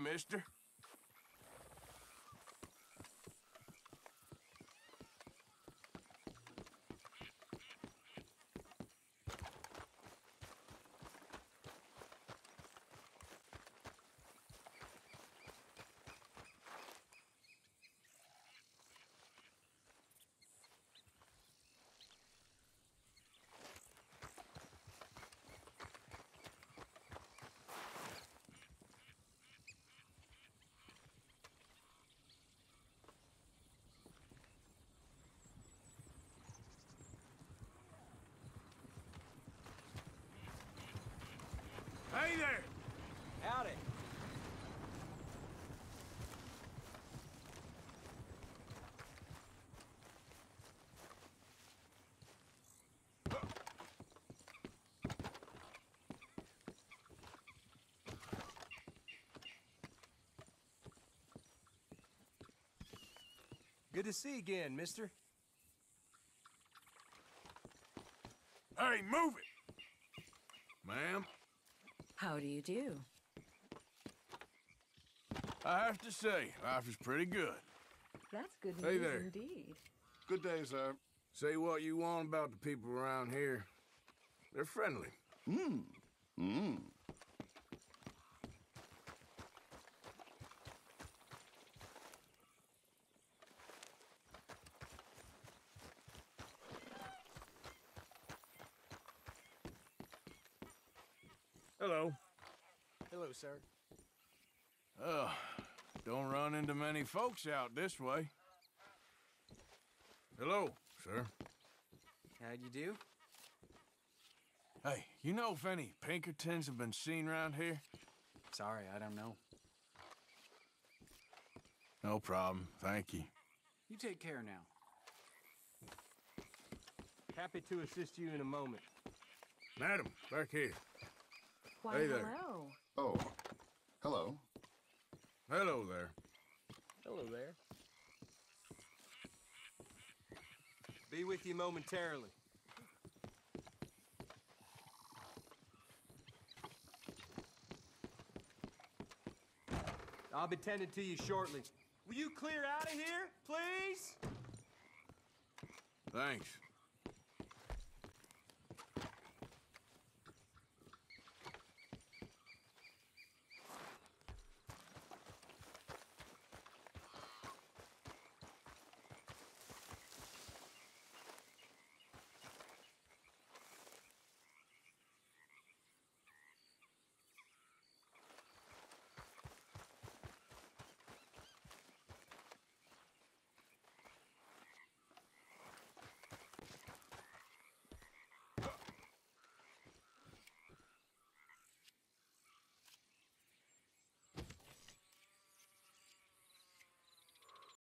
mister. Hey there! Howdy. Good to see you again, mister. Hey, move it! Ma'am? How do you do? I have to say, life is pretty good. That's good news indeed. Good day, sir. Say what you want about the people around here. They're friendly. Mmm. Mmm. Hello. Hello, sir. Oh, don't run into many folks out this way. Hello, sir. How'd you do? Hey, you know if any Pinkertons have been seen around here? Sorry, I don't know. No problem, thank you. You take care now. Happy to assist you in a moment. Madam, back here. Why, hey there. Hello. Oh, hello. Hello there. Hello there. Be with you momentarily. I'll be tending to you shortly. Will you clear out of here, please? Thanks.